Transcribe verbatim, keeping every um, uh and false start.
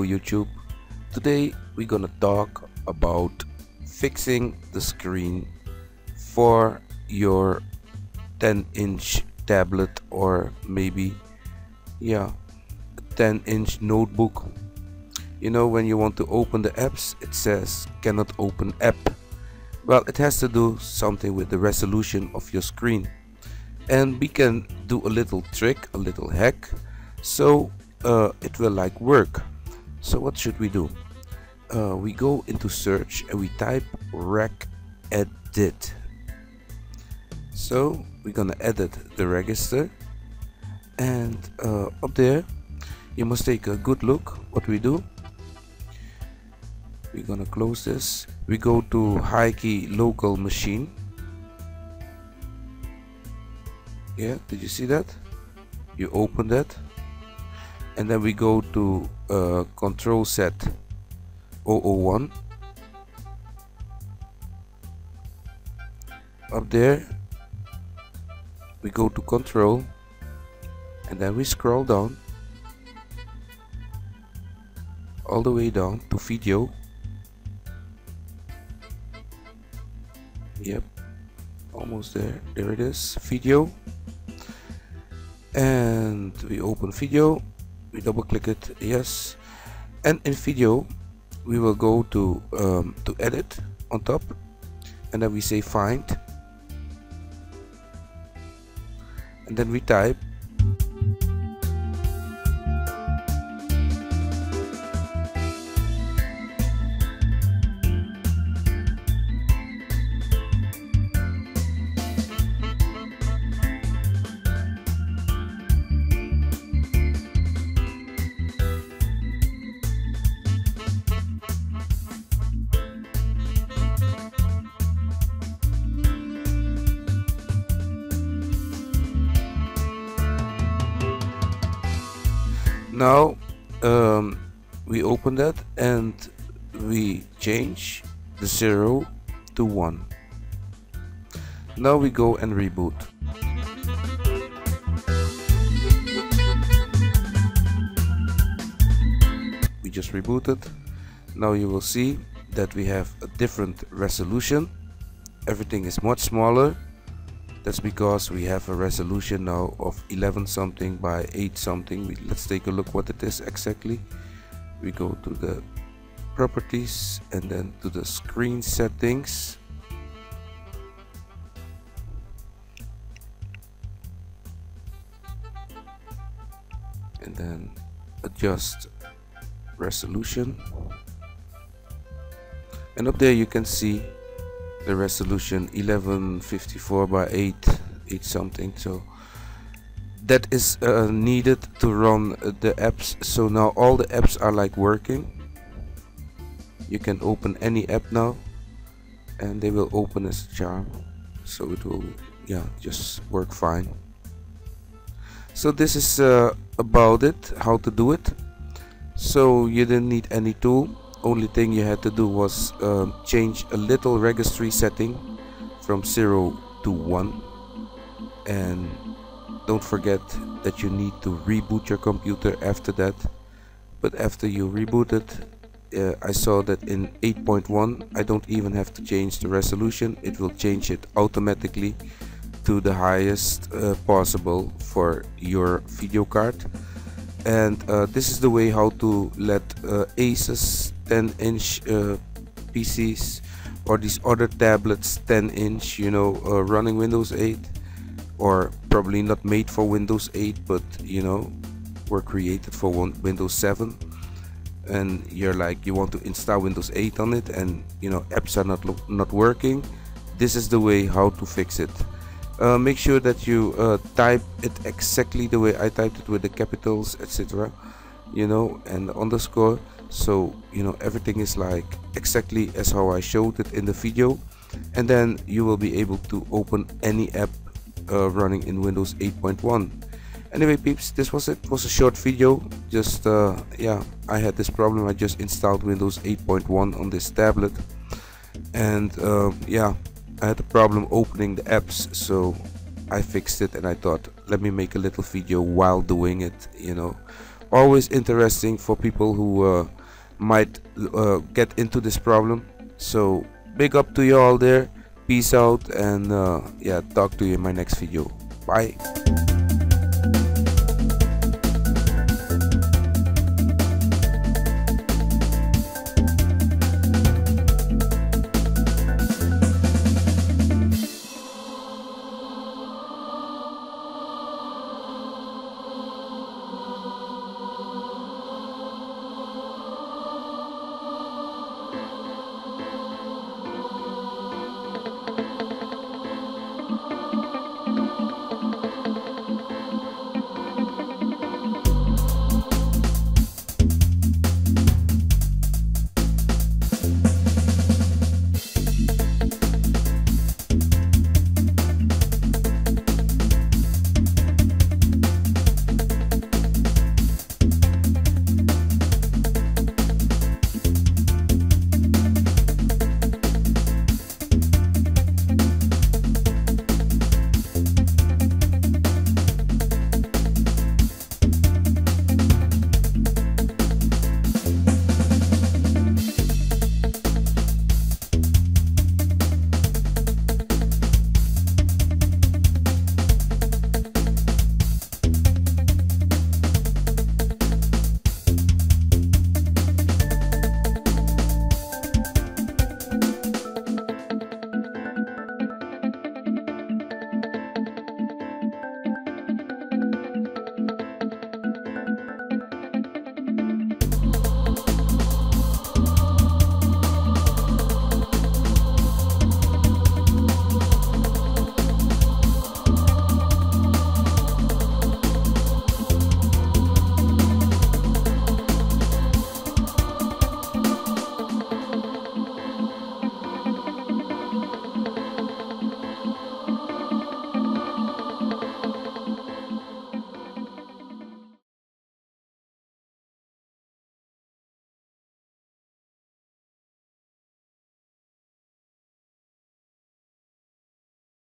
Hello YouTube, today we're gonna talk about fixing the screen for your ten inch tablet or maybe yeah ten inch notebook. You know, when you want to open the apps it says cannot open app. Well, it has to do something with the resolution of your screen, and we can do a little trick, a little hack, so uh, it will like work. So what should we do? Uh, we go into search and we type regedit. So we're gonna edit the register, and uh, up there you must take a good look what we do. We're gonna close this. We go to H K E Y local machine. Yeah, did you see that? You open that, and then we go to uh, CONTROLSET zero zero one. Up there we go to control, and then we scroll down all the way down to video. Yep, almost there. There it is, video, and we open video, we double click it, yes, and in video we will go to um, to edit on top, and then we say find, and then we type now. Um, we open that and we change the zero to one. Now we go and reboot. We just rebooted. Now you will see that we have a different resolution. Everything is much smaller. That's because we have a resolution now of eleven something by eight something. We, let's take a look what it is exactly. We go to the properties and then to the screen settings. And then adjust resolution. And up there you can see the resolution eleven fifty-four by eight eight something. So that is uh, needed to run the apps. So now all the apps are like working. You can open any app now and they will open as a charm, so it will yeah just work fine. So this is uh, about it, how to do it. So you didn't need any tool. Only thing you had to do was um, change a little registry setting from zero to one, and don't forget that you need to reboot your computer after that. But after you reboot it, uh, I saw that in eight point one I don't even have to change the resolution, it will change it automatically to the highest uh, possible for your video card. And uh, this is the way how to let uh, Asus ten inch uh, P Cs or these other tablets ten inch, you know, uh, running Windows eight, or probably not made for Windows eight, but you know, were created for one Windows seven, and you're like, you want to install Windows eight on it, and you know, apps are not not working. This is the way how to fix it. Uh, make sure that you uh, type it exactly the way I typed it, with the capitals, etc., you know, and the underscore, so you know everything is like exactly as how I showed it in the video, and then you will be able to open any app uh, running in Windows eight point one. Anyway peeps, this was it. It was a short video. Just uh, yeah, I had this problem. I just installed Windows eight point one on this tablet, and uh, yeah, I had a problem opening the apps, so I fixed it, and I thought, let me make a little video while doing it, you know, always interesting for people who uh, might uh, get into this problem. So big up to you all there. Peace out, and uh, yeah, talk to you in my next video. Bye.